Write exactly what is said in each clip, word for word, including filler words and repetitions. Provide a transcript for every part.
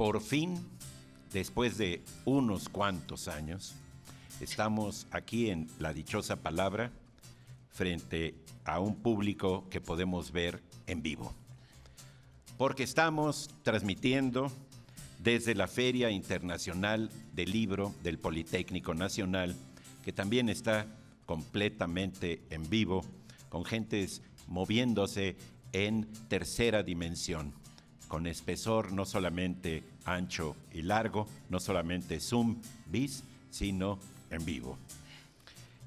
Por fin, después de unos cuantos años, estamos aquí en La Dichosa Palabra, frente a un público que podemos ver en vivo, porque estamos transmitiendo desde la Feria Internacional del Libro del Politécnico Nacional, que también está completamente en vivo, con gentes moviéndose en tercera dimensión, con espesor no solamente ancho y largo, no solamente zoom, bis, sino en vivo.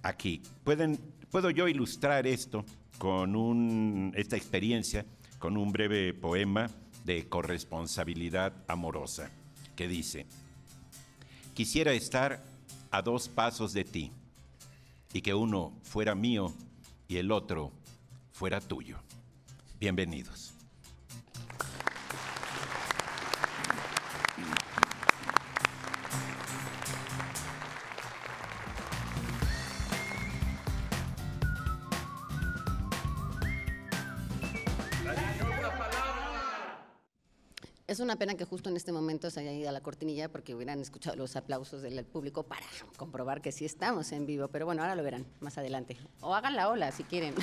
Aquí, pueden, puedo yo ilustrar esto con un, esta experiencia con un breve poema de corresponsabilidad amorosa, que dice: quisiera estar a dos pasos de ti, y que uno fuera mío y el otro fuera tuyo. Bienvenidos. Es una pena que justo en este momento se haya ido a la cortinilla, porque hubieran escuchado los aplausos del público para comprobar que sí estamos en vivo. Pero bueno, ahora lo verán más adelante. O hagan la ola si quieren.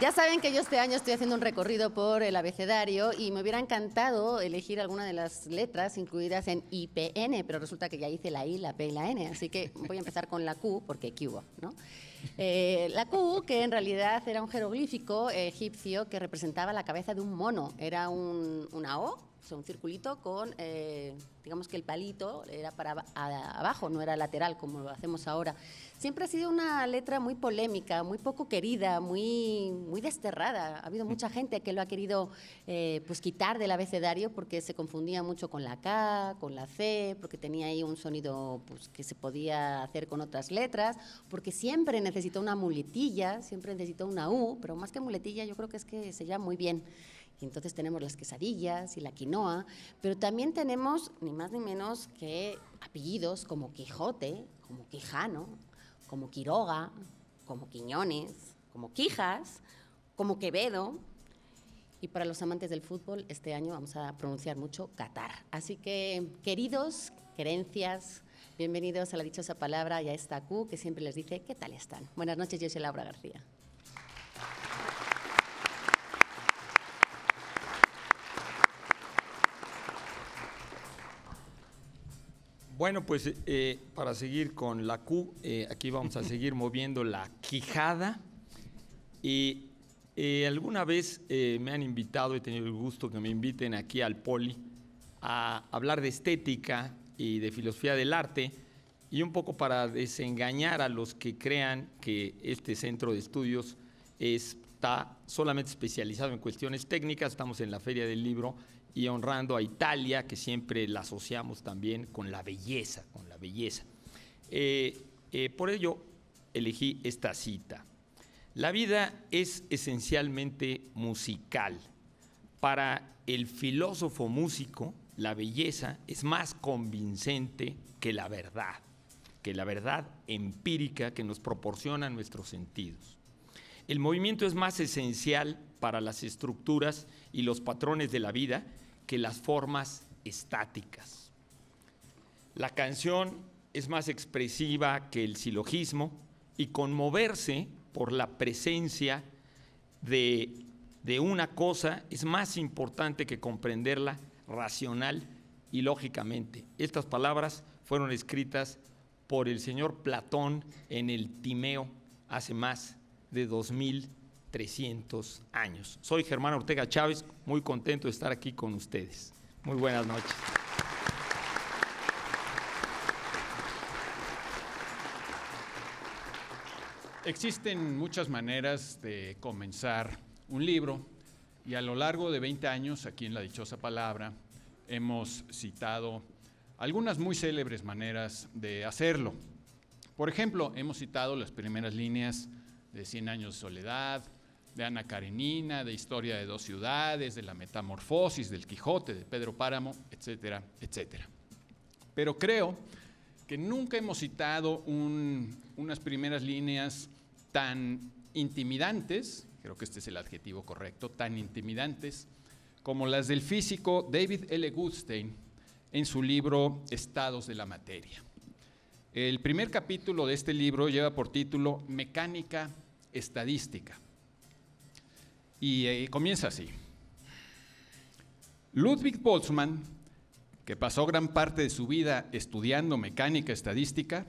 Ya saben que yo este año estoy haciendo un recorrido por el abecedario y me hubiera encantado elegir alguna de las letras incluidas en I P N, pero resulta que ya hice la I, la P y la N, así que voy a empezar con la Q, porque Q hubo, ¿no? Eh, la Q, que en realidad era un jeroglífico egipcio que representaba la cabeza de un mono, era un, una O, o sea, un circulito con, eh, digamos que el palito era para abajo, no era lateral como lo hacemos ahora. Siempre ha sido una letra muy polémica, muy poco querida, muy, muy desterrada. Ha habido mucha gente que lo ha querido eh, pues quitar del abecedario porque se confundía mucho con la K, con la C, porque tenía ahí un sonido pues, que se podía hacer con otras letras, porque siempre necesitó una muletilla, siempre necesitó una U, pero más que muletilla yo creo que es que se llama muy bien. Y entonces tenemos las quesadillas y la quinoa, pero también tenemos ni más ni menos que apellidos como Quijote, como Quijano, como Quiroga, como Quiñones, como Quijas, como Quevedo. Y para los amantes del fútbol, este año vamos a pronunciar mucho Qatar. Así que, queridos, querencias, bienvenidos a La Dichosa Palabra y a esta Q que siempre les dice, ¿qué tal están? Buenas noches, yo soy Laura García. Bueno, pues eh, para seguir con la Q, eh, aquí vamos a seguir moviendo la quijada. Y eh, alguna vez eh, me han invitado, he tenido el gusto que me inviten aquí al Poli a hablar de estética y de filosofía del arte, y un poco para desengañar a los que crean que este centro de estudios está solamente especializado en cuestiones técnicas. Estamos en la Feria del Libro y honrando a Italia, que siempre la asociamos también con la belleza, con la belleza. Eh, eh, por ello, elegí esta cita. La vida es esencialmente musical. Para el filósofo músico, la belleza es más convincente que la verdad, que la verdad empírica que nos proporcionan nuestros sentidos. El movimiento es más esencial para las estructuras y los patrones de la vida que las formas estáticas. La canción es más expresiva que el silogismo y conmoverse por la presencia de, de una cosa es más importante que comprenderla racional y lógicamente. Estas palabras fueron escritas por el señor Platón en el Timeo hace más de dos mil trescientos años. Soy Germán Ortega Chávez, muy contento de estar aquí con ustedes. Muy buenas noches. Existen muchas maneras de comenzar un libro y a lo largo de veinte años aquí en La Dichosa Palabra hemos citado algunas muy célebres maneras de hacerlo. Por ejemplo, hemos citado las primeras líneas de Cien Años de Soledad, de Ana Karenina, de Historia de dos ciudades, de La metamorfosis, del Quijote, de Pedro Páramo, etcétera, etcétera. Pero creo que nunca hemos citado un, unas primeras líneas tan intimidantes, creo que este es el adjetivo correcto, tan intimidantes como las del físico David L. Goodstein en su libro Estados de la Materia. El primer capítulo de este libro lleva por título Mecánica Estadística y eh, comienza así. Ludwig Boltzmann, que pasó gran parte de su vida estudiando mecánica estadística,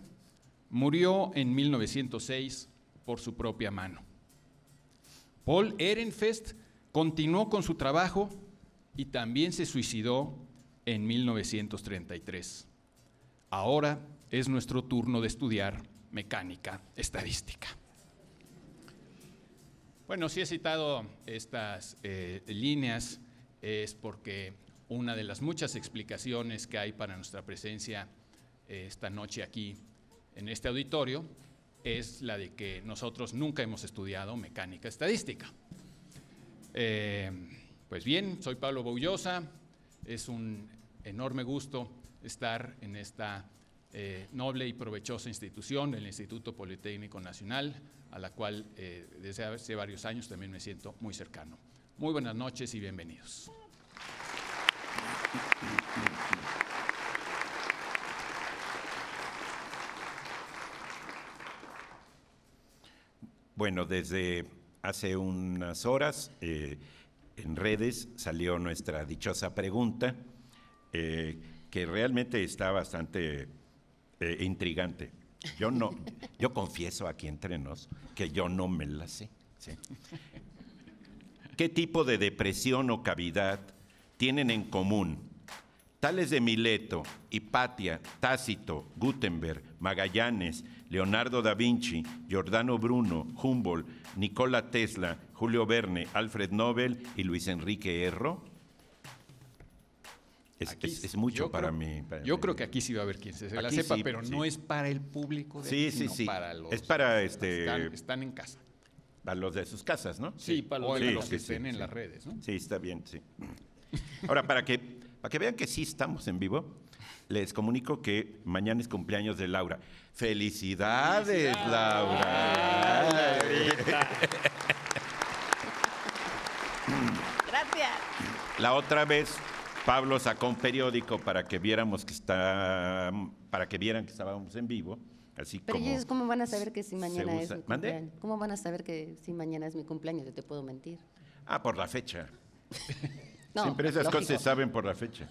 murió en mil novecientos seis por su propia mano. Paul Ehrenfest continuó con su trabajo y también se suicidó en mil novecientos treinta y tres. Ahora es nuestro turno de estudiar mecánica estadística. Bueno, si he citado estas eh, líneas es porque una de las muchas explicaciones que hay para nuestra presencia eh, esta noche aquí en este auditorio es la de que nosotros nunca hemos estudiado mecánica estadística. Eh, pues bien, soy Pablo Boullosa, es un enorme gusto estar en esta eh, noble y provechosa institución, el Instituto Politécnico Nacional, a la cual eh, desde hace varios años también me siento muy cercano. Muy buenas noches y bienvenidos. Bueno, desde hace unas horas eh, en redes salió nuestra dichosa pregunta, eh, que realmente está bastante eh, intrigante. Yo no, yo confieso aquí entre nos que yo no me la sé. ¿Sí? ¿Qué tipo de depresión o cavidad tienen en común Tales de Mileto, Hipatia, Tácito, Gutenberg, Magallanes, Leonardo da Vinci, Giordano Bruno, Humboldt, Nikola Tesla, Julio Verne, Alfred Nobel y Luis Enrique Erro? Es, aquí, es, es mucho para, creo, mí, para yo mí. Creo que aquí sí va a haber quien se la sepa, sí, pero sí. No es para el público, de sí, aquí, sí, sino sí. Para los es para este, están, están en casa. Para los de sus casas, ¿no? Sí, sí. Para los, o sí, los sí, que estén sí, en sí. Las redes, ¿no? Sí, está bien, sí. Ahora, para que, para que vean que sí estamos en vivo, les comunico que mañana es cumpleaños de Laura. ¡Felicidades, ¡Felicidades! Laura! Gracias. La otra vez Pablo sacó un periódico para que viéramos que está, para que vieran que estábamos en vivo. Así Pero como ellos, ¿cómo van a saber que si mañana es mi cumpleaños? ¿Mande? ¿Cómo van a saber que si mañana es mi cumpleaños? Yo te puedo mentir. Ah, por la fecha. No, siempre esas lógico. Cosas se saben por la fecha.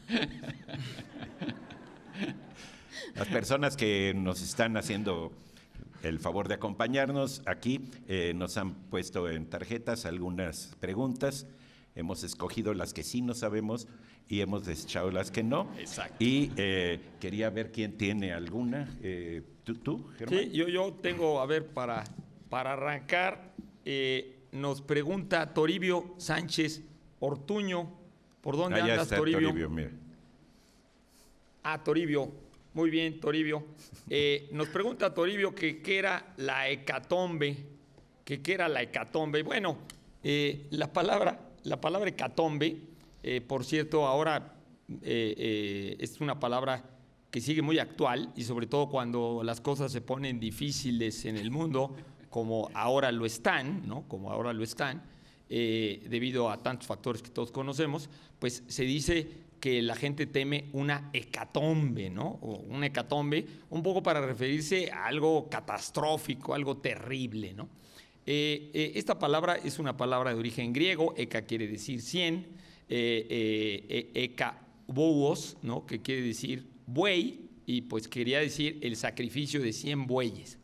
Las personas que nos están haciendo el favor de acompañarnos aquí eh, nos han puesto en tarjetas algunas preguntas. Hemos escogido las que sí no sabemos y hemos desechado las que no. Exacto. Y eh, quería ver quién tiene alguna. Eh, ¿tú, tú, Germán? Sí, yo, yo tengo, a ver, para, para arrancar, eh, nos pregunta Toribio Sánchez Ortuño. ¿Por dónde Allá andas, está Toribio? Toribio, mira. Ah, Toribio. Muy bien, Toribio. Eh, nos pregunta Toribio que qué era la hecatombe. Que qué era la hecatombe. Bueno, eh, la palabra, la palabra hecatombe, eh, por cierto, ahora eh, eh, es una palabra que sigue muy actual y sobre todo cuando las cosas se ponen difíciles en el mundo, como ahora lo están, ¿no? Como ahora lo están. Eh, debido a tantos factores que todos conocemos, pues se dice que la gente teme una hecatombe, ¿no? O una hecatombe, un poco para referirse a algo catastrófico, algo terrible, ¿no? Eh, eh, esta palabra es una palabra de origen griego, heca quiere decir cien, eh, eh, heca bouos, ¿no? Que quiere decir buey, y pues quería decir el sacrificio de cien bueyes.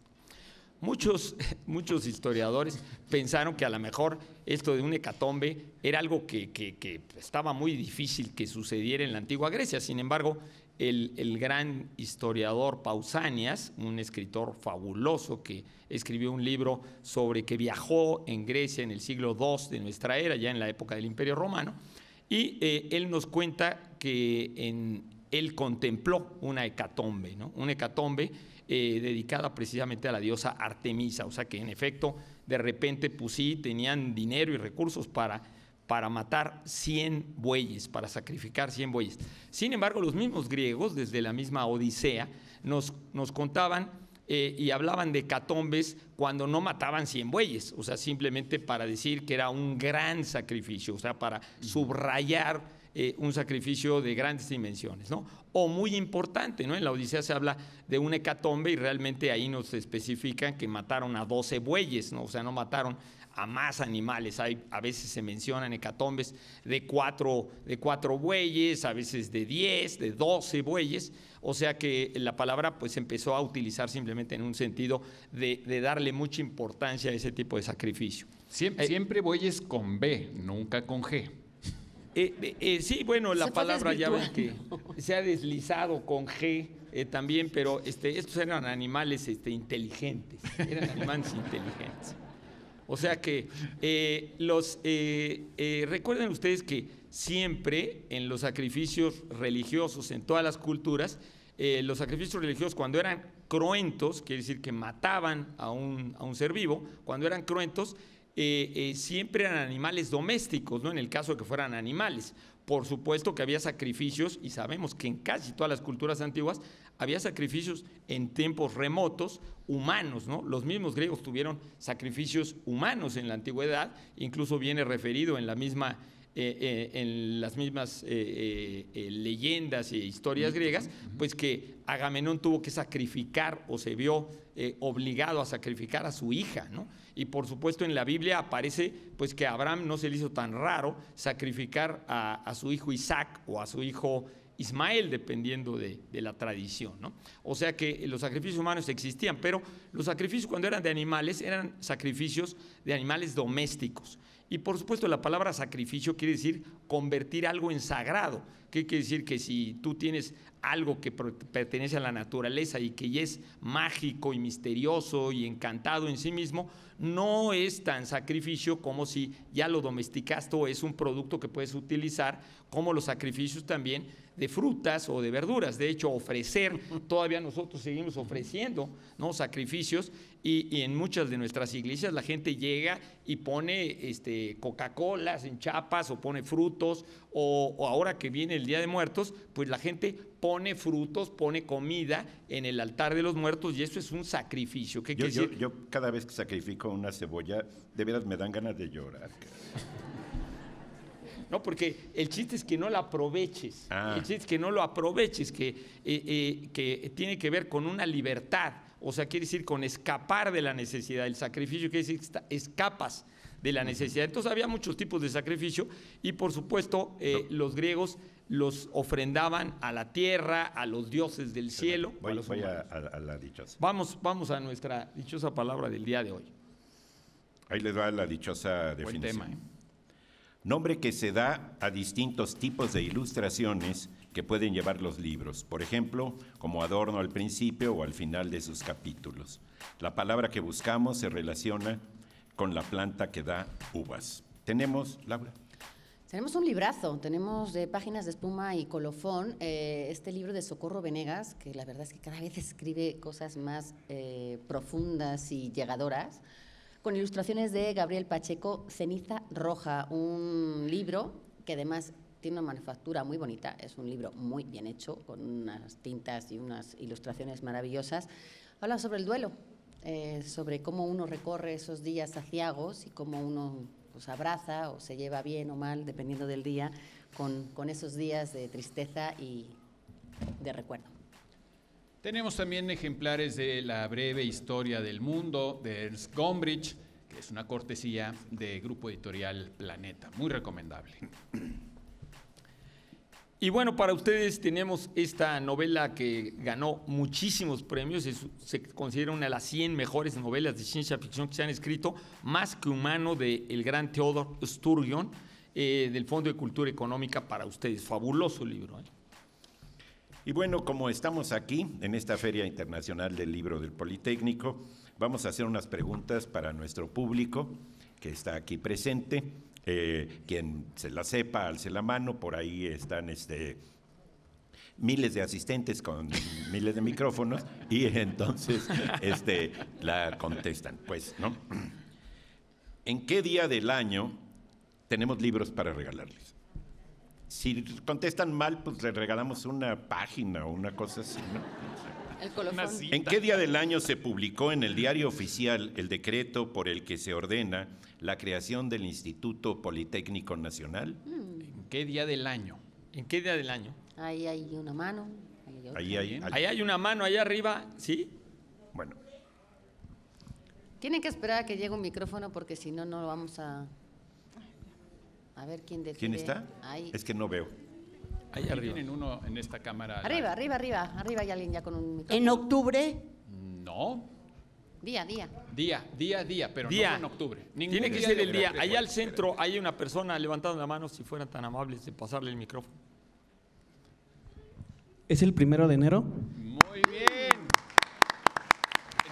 Muchos, muchos historiadores pensaron que a lo mejor esto de un hecatombe era algo que, que, que estaba muy difícil que sucediera en la antigua Grecia. Sin embargo, el, el gran historiador Pausanias, un escritor fabuloso que escribió un libro sobre que viajó en Grecia en el siglo dos de nuestra era, ya en la época del Imperio Romano, y eh, él nos cuenta que en, él contempló una hecatombe, ¿no? Una hecatombe Eh, dedicada precisamente a la diosa Artemisa, o sea que en efecto de repente pues sí tenían dinero y recursos para, para matar cien bueyes, para sacrificar cien bueyes. Sin embargo, los mismos griegos, desde la misma Odisea, nos, nos contaban eh, y hablaban de hecatombes cuando no mataban cien bueyes, o sea, simplemente para decir que era un gran sacrificio, o sea, para subrayar Eh, un sacrificio de grandes dimensiones, ¿no? O muy importante, ¿no? En la Odisea se habla de una hecatombe y realmente ahí nos especifican que mataron a doce bueyes, ¿no? O sea, no mataron a más animales. Hay, a veces se mencionan hecatombes de cuatro, de cuatro bueyes, a veces de diez, de doce bueyes, o sea que la palabra pues empezó a utilizar simplemente en un sentido de, de darle mucha importancia a ese tipo de sacrificio. Siempre, eh, siempre bueyes con B, nunca con G. Eh, eh, eh, sí, bueno, la palabra ya ven que se ha deslizado con G eh, también, pero este, estos eran animales este, inteligentes, eran animales inteligentes. O sea que eh, los eh, eh, recuerden ustedes que siempre en los sacrificios religiosos, en todas las culturas, eh, los sacrificios religiosos cuando eran cruentos, quiere decir que mataban a un, a un ser vivo, cuando eran cruentos, Eh, eh, siempre eran animales domésticos, ¿no? En el caso de que fueran animales. Por supuesto que había sacrificios, y sabemos que en casi todas las culturas antiguas había sacrificios en tiempos remotos humanos, ¿no? Los mismos griegos tuvieron sacrificios humanos en la antigüedad, incluso viene referido en la misma, eh, eh, en las mismas eh, eh, leyendas e historias griegas, pues que Agamenón tuvo que sacrificar o se vio eh, obligado a sacrificar a su hija, ¿no? Y por supuesto en la Biblia aparece pues que a Abraham no se le hizo tan raro sacrificar a, a su hijo Isaac o a su hijo Ismael, dependiendo de, de la tradición, ¿no? O sea que los sacrificios humanos existían, pero los sacrificios cuando eran de animales eran sacrificios de animales domésticos. Y por supuesto la palabra sacrificio quiere decir convertir algo en sagrado, que quiere decir que si tú tienes algo que pertenece a la naturaleza y que ya es mágico y misterioso y encantado en sí mismo, no es tan sacrificio como si ya lo domesticaste o es un producto que puedes utilizar, como los sacrificios también de frutas o de verduras. De hecho, ofrecer, todavía nosotros seguimos ofreciendo, ¿no?, sacrificios, y, y en muchas de nuestras iglesias la gente llega y pone este, Coca-Colas en chapas o pone frutos, o, o ahora que viene el Día de Muertos, pues la gente pone frutos, pone comida en el altar de los muertos, y eso es un sacrificio. ¿Qué yo, yo, yo cada vez que sacrifico una cebolla, de veras me dan ganas de llorar. No, porque el chiste es que no la aproveches, ah. el chiste es que no lo aproveches, que, eh, eh, que tiene que ver con una libertad, o sea, quiere decir con escapar de la necesidad. El sacrificio quiere decir que escapas de la necesidad. Entonces había muchos tipos de sacrificio y por supuesto eh, no. los griegos los ofrendaban a la tierra, a los dioses del cielo. Voy, a, los voy a, a la dichosa. Vamos, vamos a nuestra dichosa palabra del día de hoy. Ahí les va la dichosa definición. Buen tema, ¿eh? Nombre que se da a distintos tipos de ilustraciones que pueden llevar los libros, por ejemplo, como adorno al principio o al final de sus capítulos. La palabra que buscamos se relaciona con la planta que da uvas. Tenemos, Laura. Tenemos un librazo, tenemos de Páginas de Espuma y Colofón, eh, este libro de Socorro Venegas, que la verdad es que cada vez escribe cosas más eh, profundas y llegadoras, con ilustraciones de Gabriel Pacheco, Ceniza Roja, un libro que además tiene una manufactura muy bonita, es un libro muy bien hecho, con unas tintas y unas ilustraciones maravillosas. Habla sobre el duelo, eh, sobre cómo uno recorre esos días aciagos y cómo uno pues, abraza o se lleva bien o mal, dependiendo del día, con, con esos días de tristeza y de recuerdo. Tenemos también ejemplares de La breve historia del mundo, de Ernst Gombrich, que es una cortesía de Grupo Editorial Planeta, muy recomendable. Y bueno, para ustedes tenemos esta novela que ganó muchísimos premios, es, se considera una de las cien mejores novelas de ciencia ficción que se han escrito, Más que humano, de el gran Theodor Sturgeon, eh, del Fondo de Cultura Económica para ustedes, fabuloso libro, ¿eh? Y bueno, como estamos aquí en esta Feria Internacional del Libro del Politécnico, vamos a hacer unas preguntas para nuestro público que está aquí presente. Eh, quien se la sepa, alce la mano, por ahí están este, miles de asistentes con miles de micrófonos y entonces este, la contestan. Pues, ¿no? ¿En qué día del año tenemos libros para regalarles? Si contestan mal, pues le regalamos una página o una cosa así, ¿no? ¿En qué día del año se publicó en el diario oficial el decreto por el que se ordena la creación del Instituto Politécnico Nacional? ¿En qué día del año? ¿En qué día del año? Ahí hay una mano. Ahí hay, ahí, ahí hay una mano, allá arriba, ¿sí? Bueno. Tienen que esperar a que llegue un micrófono porque si no, no lo vamos a... A ver quién decide. ¿Quién está? Ahí. Es que no veo. Ahí arriba. Tienen uno en esta cámara. Arriba, la... arriba, arriba. Arriba hay alguien ya con un micrófono. ¿En octubre? No. Día, día. Día, día, día, pero día. No en octubre. Ningún Tiene que día ser el día. Allá al centro hay una persona levantando la mano, si fueran tan amables de pasarle el micrófono. ¿Es el primero de enero? Muy bien.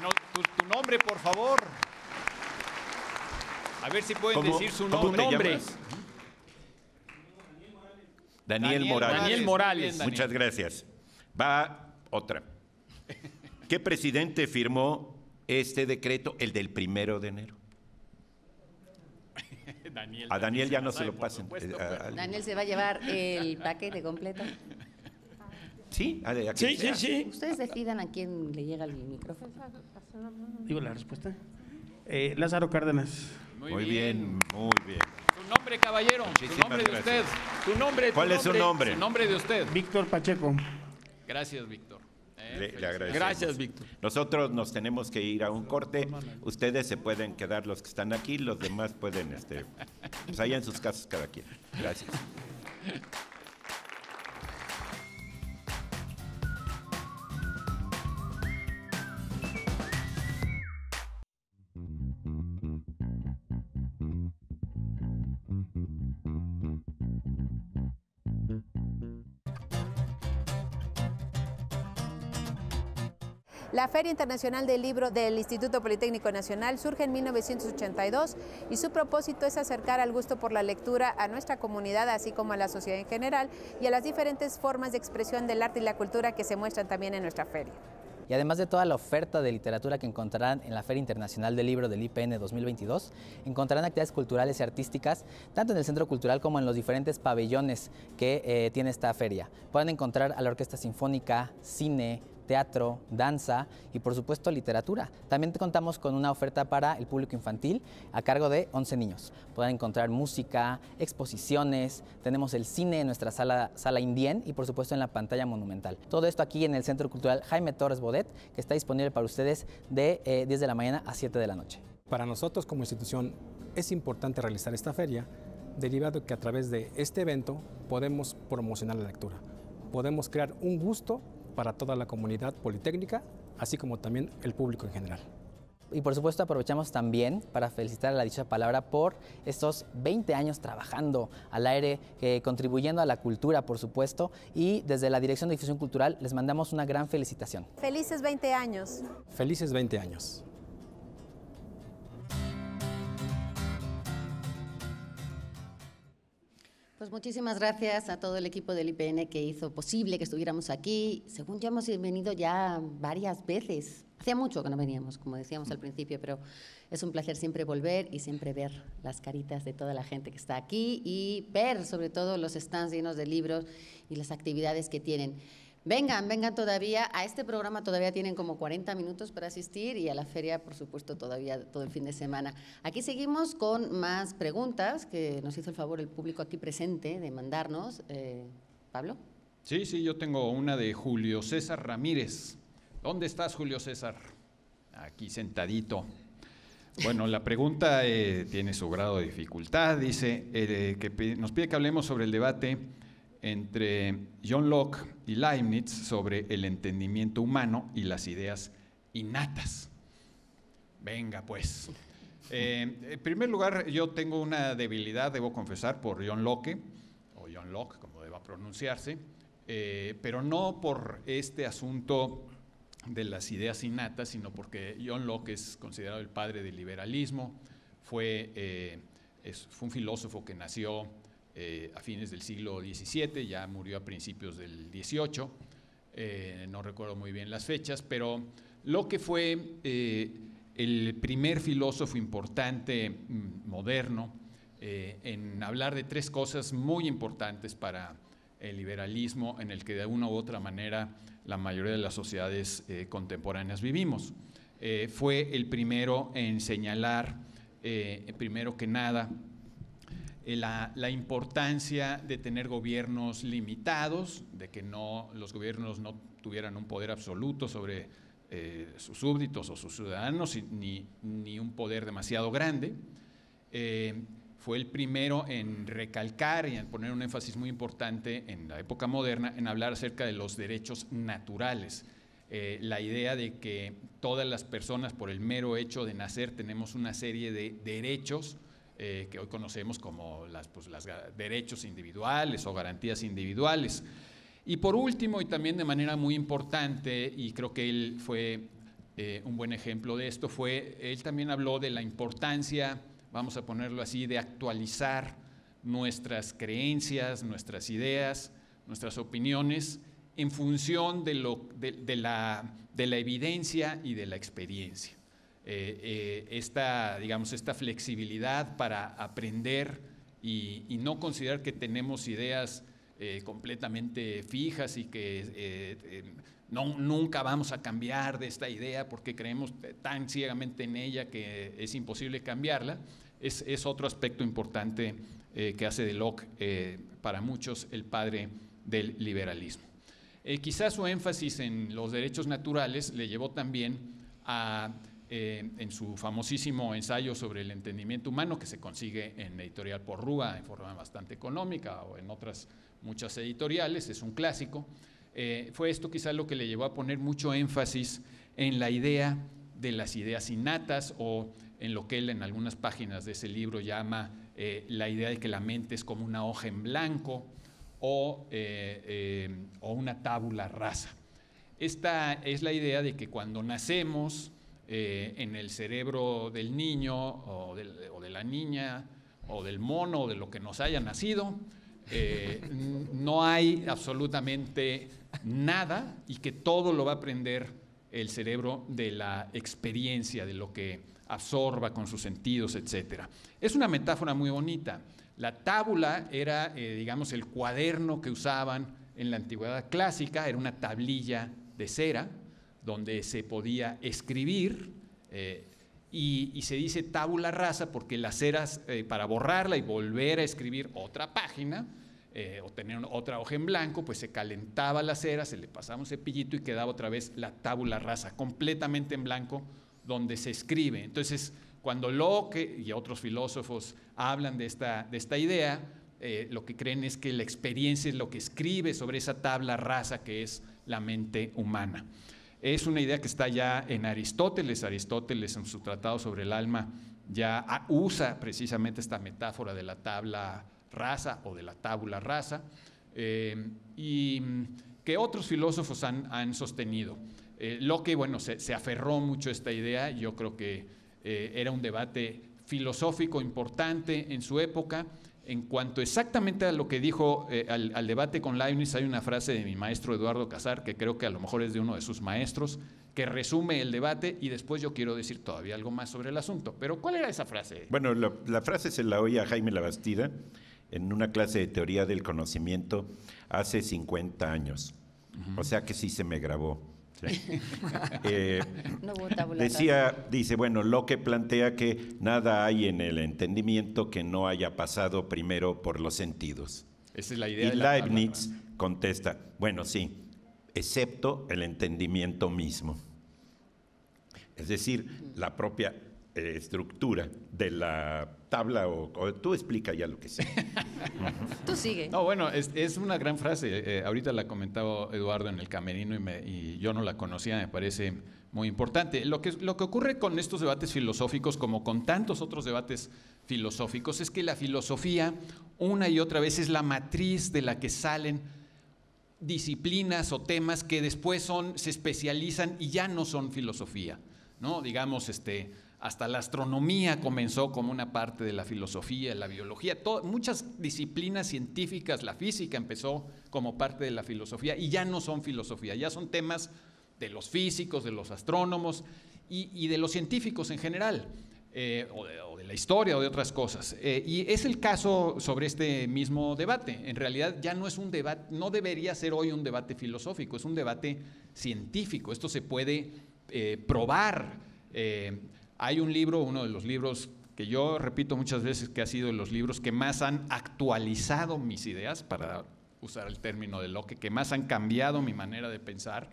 No, tu, tu nombre, por favor. A ver si pueden ¿Cómo, decir su nombre. ¿Cómo te llamas? Daniel, Daniel Morales. Daniel Morales. Daniel. Muchas gracias. Va otra. ¿Qué presidente firmó este decreto, el del primero de enero? Daniel, a Daniel ya no se lo pasen. Supuesto, pero... Daniel se va a llevar el paquete completo. Sí, a, a sí, sí, sí. Ustedes decidan a quién le llega el micrófono. Digo la respuesta. Eh, Lázaro Cárdenas. Muy, muy bien. bien, muy bien. Su nombre, caballero. Muchísimas su nombre gracias. de usted. Su nombre, ¿Cuál tu es nombre, su nombre? Su nombre de usted. Víctor Pacheco. Gracias, Víctor. Eh, le, le gracias, Víctor. Nosotros nos tenemos que ir a un corte. Ustedes se pueden quedar los que están aquí, los demás pueden, este, pues allá en sus casas cada quien. Gracias. La Feria Internacional del Libro del Instituto Politécnico Nacional surge en mil novecientos ochenta y dos y su propósito es acercar al gusto por la lectura a nuestra comunidad, así como a la sociedad en general y a las diferentes formas de expresión del arte y la cultura que se muestran también en nuestra feria. Y además de toda la oferta de literatura que encontrarán en la Feria Internacional del Libro del I P N dos mil veintidós, encontrarán actividades culturales y artísticas, tanto en el Centro Cultural como en los diferentes pabellones que eh, tiene esta feria. Pueden encontrar a la Orquesta Sinfónica, cine, teatro, danza y por supuesto literatura. También contamos con una oferta para el público infantil a cargo de once niños. Pueden encontrar música, exposiciones, tenemos el cine en nuestra sala, sala Indien y por supuesto en la pantalla monumental. Todo esto aquí en el Centro Cultural Jaime Torres-Bodet, que está disponible para ustedes de eh, diez de la mañana a siete de la noche. Para nosotros como institución es importante realizar esta feria, derivado que a través de este evento podemos promocionar la lectura, podemos crear un gusto para toda la comunidad politécnica, así como también el público en general. Y por supuesto aprovechamos también para felicitar a La Dichosa Palabra por estos veinte años trabajando al aire, eh, contribuyendo a la cultura, por supuesto, y desde la Dirección de Difusión Cultural les mandamos una gran felicitación. ¡Felices veinte años! ¡Felices veinte años! Pues muchísimas gracias a todo el equipo del I P N que hizo posible que estuviéramos aquí. Según yo hemos venido ya varias veces. Hacía mucho que no veníamos, como decíamos al principio, pero es un placer siempre volver y siempre ver las caritas de toda la gente que está aquí y ver sobre todo los stands llenos de libros y las actividades que tienen. Vengan, vengan todavía, a este programa todavía tienen como cuarenta minutos para asistir y a la feria, por supuesto, todavía todo el fin de semana. Aquí seguimos con más preguntas que nos hizo el favor el público aquí presente de mandarnos. Eh, ¿Pablo? Sí, sí, yo tengo una de Julio César Ramírez. ¿Dónde estás, Julio César? Aquí sentadito. Bueno, la pregunta eh, tiene su grado de dificultad. Dice eh, que nos pide que hablemos sobre el debate entre John Locke y Leibniz sobre el entendimiento humano y las ideas innatas. Venga, pues. Eh, en primer lugar, yo tengo una debilidad, debo confesar, por John Locke, o John Locke, como deba pronunciarse, eh, pero no por este asunto de las ideas innatas, sino porque John Locke es considerado el padre del liberalismo, fue, eh, es, fue un filósofo que nació Eh, a fines del siglo diecisiete, ya murió a principios del dieciocho, eh, no recuerdo muy bien las fechas, pero lo que fue eh, el primer filósofo importante moderno eh, en hablar de tres cosas muy importantes para el liberalismo en el que de una u otra manera la mayoría de las sociedades eh, contemporáneas vivimos. Eh, fue el primero en señalar, eh, primero que nada, eh, la, la importancia de tener gobiernos limitados, de que no, los gobiernos no tuvieran un poder absoluto sobre eh, sus súbditos o sus ciudadanos, ni, ni un poder demasiado grande. Eh, fue el primero en recalcar y en poner un énfasis muy importante en la época moderna, en hablar acerca de los derechos naturales. Eh, la idea de que todas las personas, por el mero hecho de nacer, tenemos una serie de derechos eh, que hoy conocemos como las, pues, las derechos individuales o garantías individuales. Y por último, y también de manera muy importante, y creo que él fue eh, un buen ejemplo de esto, fue, él también habló de la importancia, vamos a ponerlo así, de actualizar nuestras creencias, nuestras ideas, nuestras opiniones en función de, lo, de, de, la, de la evidencia y de la experiencia. Eh, eh, esta, digamos, esta flexibilidad para aprender y, y no considerar que tenemos ideas eh, completamente fijas y que eh, eh, no, nunca vamos a cambiar de esta idea porque creemos tan ciegamente en ella que es imposible cambiarla, es, es otro aspecto importante eh, que hace de Locke eh, para muchos el padre del liberalismo. Eh, quizás su énfasis en los derechos naturales le llevó también a, eh, en su famosísimo ensayo sobre el entendimiento humano, que se consigue en Editorial Porrúa en forma bastante económica o en otras muchas editoriales, es un clásico. Eh, fue esto quizás lo que le llevó a poner mucho énfasis en la idea de las ideas innatas o en lo que él en algunas páginas de ese libro llama eh, la idea de que la mente es como una hoja en blanco o, eh, eh, o una tabla rasa. Esta es la idea de que cuando nacemos eh, en el cerebro del niño o, del, o de la niña o del mono o de lo que nos haya nacido, Eh, no hay absolutamente nada y que todo lo va a aprender el cerebro de la experiencia, de lo que absorba con sus sentidos, etcétera. Es una metáfora muy bonita. La tábula era, eh, digamos, el cuaderno que usaban en la antigüedad clásica, era una tablilla de cera donde se podía escribir eh, Y, y se dice tabula rasa porque las ceras, eh, para borrarla y volver a escribir otra página eh, o tener otra hoja en blanco, pues se calentaba la cera, se le pasaba un cepillito y quedaba otra vez la tabula rasa, completamente en blanco, donde se escribe. Entonces, cuando Locke y otros filósofos hablan de esta, de esta idea, eh, lo que creen es que la experiencia es lo que escribe sobre esa tabla rasa que es la mente humana. Es una idea que está ya en Aristóteles. Aristóteles, en su tratado sobre el alma, ya usa precisamente esta metáfora de la tabla rasa o de la tábula rasa, eh, y que otros filósofos han, han sostenido. Eh, Locke, bueno, se, se aferró mucho a esta idea. Yo creo que eh, era un debate filosófico importante en su época. En cuanto exactamente a lo que dijo eh, al, al debate con Leibniz, hay una frase de mi maestro Eduardo Casar, que creo que a lo mejor es de uno de sus maestros, que resume el debate, y después yo quiero decir todavía algo más sobre el asunto. Pero ¿cuál era esa frase? Bueno, la, la frase se la oía a Jaime Labastida en una clase de teoría del conocimiento hace cincuenta años. Uh-huh. O sea que sí se me grabó. Sí. eh, no decía, dice, bueno, Locke plantea que nada hay en el entendimiento que no haya pasado primero por los sentidos. Esa es la idea. Y Leibniz la contesta, bueno, sí, excepto el entendimiento mismo. Es decir, la propia eh, estructura de la tabla, o, o tú explica ya lo que sea. Tú sigue. No, bueno, es, es una gran frase. Eh, ahorita la comentaba Eduardo en el camerino y, me, y yo no la conocía, me parece muy importante. Lo que, lo que ocurre con estos debates filosóficos, como con tantos otros debates filosóficos, es que la filosofía una y otra vez es la matriz de la que salen disciplinas o temas que después son, se especializan y ya no son filosofía, ¿no? Digamos, este... hasta la astronomía comenzó como una parte de la filosofía, la biología, todo, muchas disciplinas científicas, la física empezó como parte de la filosofía y ya no son filosofía, ya son temas de los físicos, de los astrónomos y, y de los científicos en general. Eh, o, de, o de la historia o de otras cosas. Eh, y es el caso sobre este mismo debate. En realidad ya no es un debate, no debería ser hoy un debate filosófico, es un debate científico. Esto se puede eh, probar. Eh, hay un libro, uno de los libros que yo repito muchas veces que ha sido de los libros que más han actualizado mis ideas, para usar el término de Locke, que más han cambiado mi manera de pensar,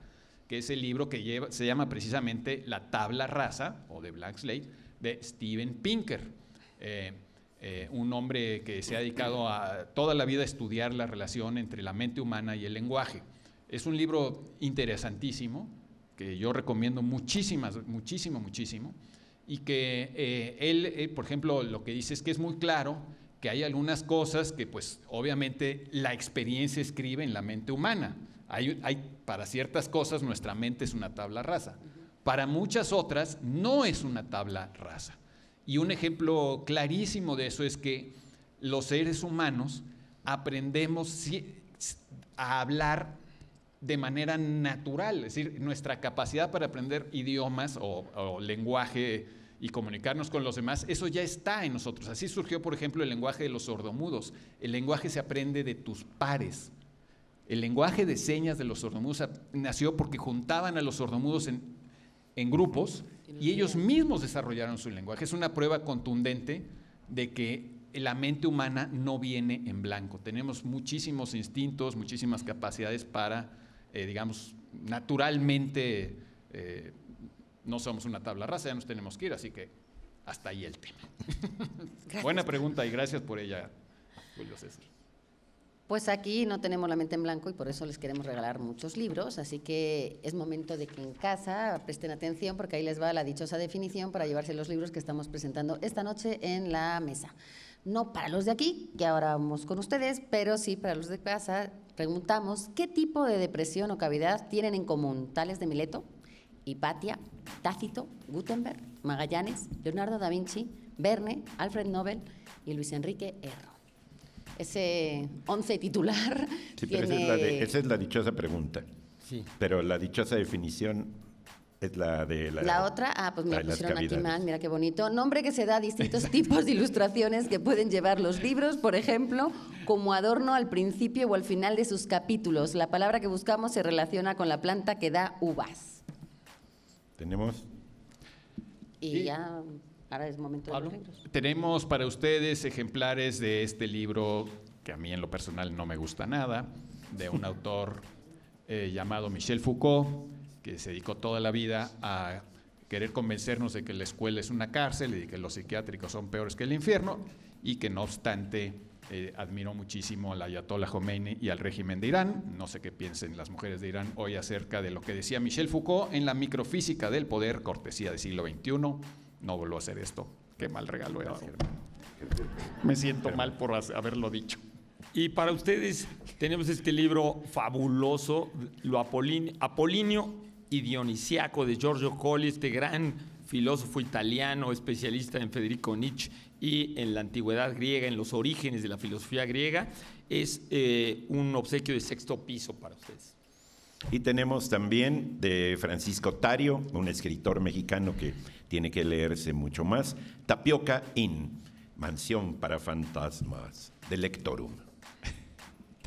que es el libro que lleva, se llama precisamente La tabla rasa, o de Blank Slate, de Steven Pinker, eh, eh, un hombre que se ha dedicado a toda la vida a estudiar la relación entre la mente humana y el lenguaje. Es un libro interesantísimo, que yo recomiendo muchísimas, muchísimo, muchísimo, y que eh, él, eh, por ejemplo, lo que dice es que es muy claro que hay algunas cosas que, pues, obviamente la experiencia escribe en la mente humana. Hay, hay, para ciertas cosas nuestra mente es una tabla rasa. Para muchas otras no es una tabla rasa. Y un ejemplo clarísimo de eso es que los seres humanos aprendemos a hablar de manera natural, es decir, nuestra capacidad para aprender idiomas o, o lenguaje y comunicarnos con los demás, eso ya está en nosotros. Así surgió, por ejemplo, el lenguaje de los sordomudos. El lenguaje se aprende de tus pares. El lenguaje de señas de los sordomudos nació porque juntaban a los sordomudos en en grupos, y ellos mismos desarrollaron su lenguaje. Es una prueba contundente de que la mente humana no viene en blanco. Tenemos muchísimos instintos, muchísimas capacidades para, eh, digamos, naturalmente, eh, no somos una tabla rasa, ya nos tenemos que ir, así que hasta ahí el tema. Buena pregunta y gracias por ella, Julio César. Pues aquí no tenemos la mente en blanco y por eso les queremos regalar muchos libros, así que es momento de que en casa presten atención porque ahí les va la dichosa definición para llevarse los libros que estamos presentando esta noche en la mesa. No para los de aquí, que ahora vamos con ustedes, pero sí para los de casa. Preguntamos qué tipo de depresión o cavidad tienen en común Tales de Mileto, Hipatia, Tácito, Gutenberg, Magallanes, Leonardo da Vinci, Verne, Alfred Nobel y Luis Enrique Erro. Ese once titular. Sí, tiene... pero esa, es la de, esa es la dichosa pregunta. Sí. Pero la dichosa definición es la de la. La otra, ah, pues me pusieron aquí mal, mira qué bonito. Nombre que se da a distintos tipos de ilustraciones que pueden llevar los libros, por ejemplo, como adorno al principio o al final de sus capítulos. La palabra que buscamos se relaciona con la planta que da uvas. Tenemos. Y sí. ya. Ahora es momento de los libros. Tenemos para ustedes ejemplares de este libro, que a mí en lo personal no me gusta nada, de un autor eh, llamado Michel Foucault, que se dedicó toda la vida a querer convencernos de que la escuela es una cárcel y que los psiquiátricos son peores que el infierno, y que no obstante eh, admiró muchísimo al ayatolá Jomeini y al régimen de Irán. No sé qué piensen las mujeres de Irán hoy acerca de lo que decía Michel Foucault en La microfísica del poder, cortesía del siglo veintiuno. No vuelvo a hacer esto. Qué mal regalo era. Me siento mal por haberlo dicho. Y para ustedes tenemos este libro fabuloso, lo Apolín, Apolinio y Dionisiaco, de Giorgio Colli, este gran filósofo italiano, especialista en Federico Nietzsche y en la antigüedad griega, en los orígenes de la filosofía griega. Es eh, un obsequio de Sexto Piso para ustedes. Y tenemos también de Francisco Tario, un escritor mexicano que tiene que leerse mucho más, Tapioca Inn, mansión para fantasmas, de Lectorum.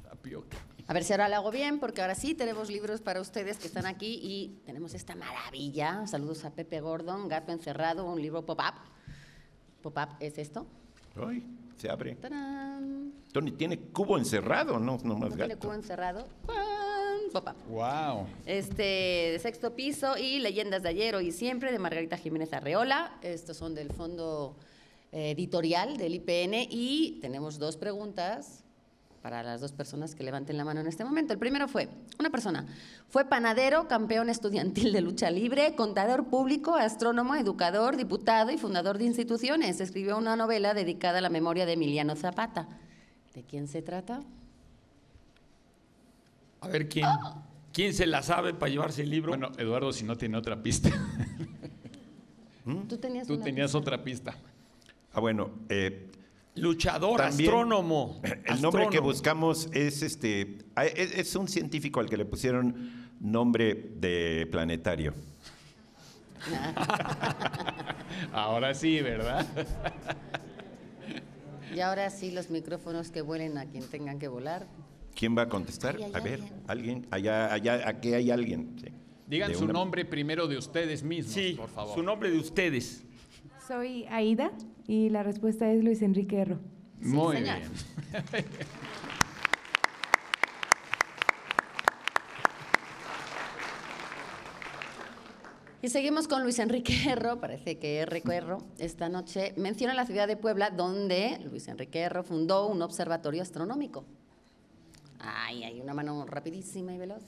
Tapioca. A ver si ahora lo hago bien, porque ahora sí tenemos libros para ustedes que están aquí y tenemos esta maravilla. Saludos a Pepe Gordon, Gato Encerrado, un libro pop-up. Pop-up es esto. Ay, se abre. ¡Tarán! Tony, tiene cubo encerrado, ¿no? No, más ¿No gato. Tiene cubo encerrado. Popa. Wow. Este, de Sexto Piso y Leyendas de Ayer, Hoy y Siempre, de Margarita Jiménez Arreola. Estos son del fondo editorial del I P N y tenemos dos preguntas para las dos personas que levanten la mano en este momento. El primero fue, una persona, fue panadero, campeón estudiantil de lucha libre, contador público, astrónomo, educador, diputado y fundador de instituciones. Escribió una novela dedicada a la memoria de Emiliano Zapata. ¿De quién se trata? A ver, ¿quién, oh. ¿quién se la sabe para llevarse el libro? Bueno, Eduardo, si no tiene otra pista. ¿Mm? Tú tenías, Tú tenías pista? otra pista. Ah, bueno. Eh, Luchador, también, astrónomo. El astrónomo. nombre que buscamos es, este, es un científico al que le pusieron nombre de planetario. Ahora sí, ¿verdad? Y ahora sí, los micrófonos que vuelen a quien tengan que volar. ¿Quién va a contestar? Ay, a ver, alguien. ¿Alguien? Allá, allá, aquí hay alguien. Sí. Digan su una... nombre primero de ustedes mismos, sí, por favor. Su nombre de ustedes. Soy Aida y la respuesta es Luis Enrique Erro. Sí, muy señor. Bien. Y seguimos con Luis Enrique Erro, parece que R. Erro, esta noche menciona la ciudad de Puebla, donde Luis Enrique Erro fundó un observatorio astronómico. Ay, hay una mano rapidísima y veloz.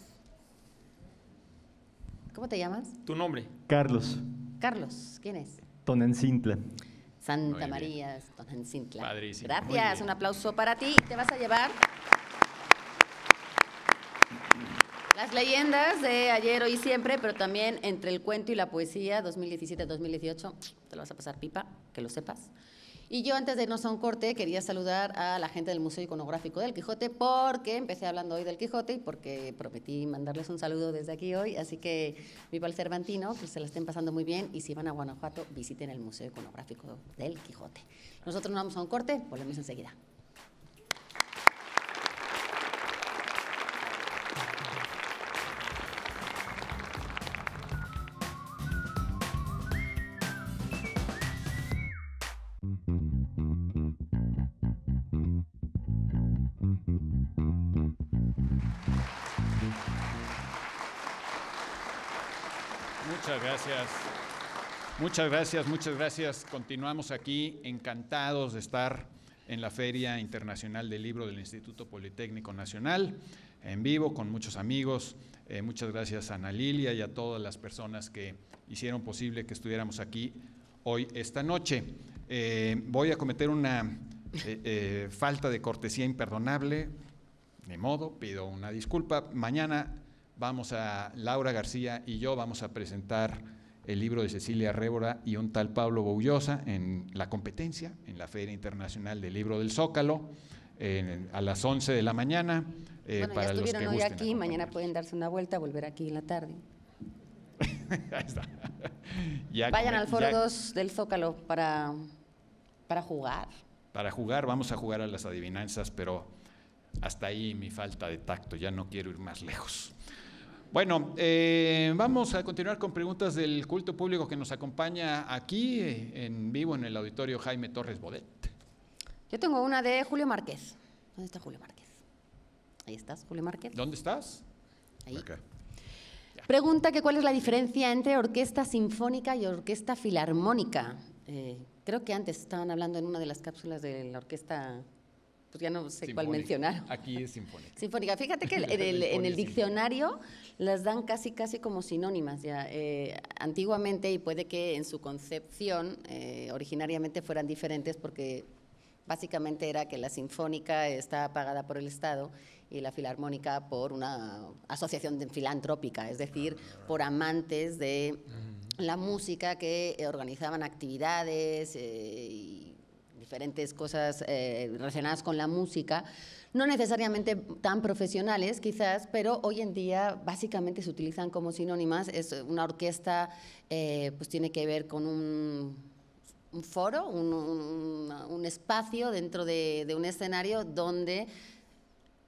¿Cómo te llamas? Tu nombre. Carlos. Carlos, ¿quién es? Tonancintla. Santa María, Tonancintla. Padrísimo. Gracias, un aplauso para ti. Te vas a llevar las leyendas de ayer, hoy y siempre, pero también entre el cuento y la poesía, dos mil diecisiete a dos mil dieciocho, te lo vas a pasar pipa, que lo sepas. Y yo, antes de irnos a un corte, quería saludar a la gente del Museo Iconográfico del Quijote, porque empecé hablando hoy del Quijote y porque prometí mandarles un saludo desde aquí hoy, así que viva el Cervantino, que se la estén pasando muy bien, y si van a Guanajuato, visiten el Museo Iconográfico del Quijote. Nosotros nos vamos a un corte, volvemos enseguida. Muchas gracias, muchas gracias, muchas gracias. Continuamos aquí, encantados de estar en la Feria Internacional del Libro del Instituto Politécnico Nacional, en vivo, con muchos amigos. Eh, muchas gracias a Ana Lilia y a todas las personas que hicieron posible que estuviéramos aquí hoy, esta noche. Eh, voy a cometer una eh, eh, falta de cortesía imperdonable, de modo, pido una disculpa. Mañana vamos a, Laura García y yo vamos a presentar el libro de Cecilia Révora y un tal Pablo Boullosa en la competencia, en la Feria Internacional del Libro del Zócalo, eh, a las once de la mañana. Eh, bueno, para ya estuvieron los que hoy aquí, mañana pueden darse una vuelta, volver aquí en la tarde. Ahí está. Ya vayan al foro dos del Zócalo para, para jugar. Para jugar, vamos a jugar a las adivinanzas, pero hasta ahí mi falta de tacto, ya no quiero ir más lejos. Bueno, eh, vamos a continuar con preguntas del culto público que nos acompaña aquí eh, en vivo en el auditorio Jaime Torres-Bodet. Yo tengo una de Julio Márquez. ¿Dónde está Julio Márquez? Ahí estás, Julio Márquez. ¿Dónde estás? Ahí. Okay. Pregunta que cuál es la diferencia entre orquesta sinfónica y orquesta filarmónica. Eh, creo que antes estaban hablando en una de las cápsulas de la orquesta, pues ya no sé sinfónica. Cuál mencionaron. Aquí es sinfónica. Sinfónica. Fíjate que el, el, el, en el diccionario las dan casi casi como sinónimas ya. Eh, antiguamente, y puede que en su concepción eh, originariamente fueran diferentes, porque básicamente era que la sinfónica está pagada por el Estado y la filarmónica por una asociación filantrópica, es decir, por amantes de la música que organizaban actividades eh, y diferentes cosas eh, relacionadas con la música, no necesariamente tan profesionales quizás, pero hoy en día básicamente se utilizan como sinónimas. Es una orquesta, eh, pues tiene que ver con un, un foro, un, un, un espacio dentro de, de un escenario donde…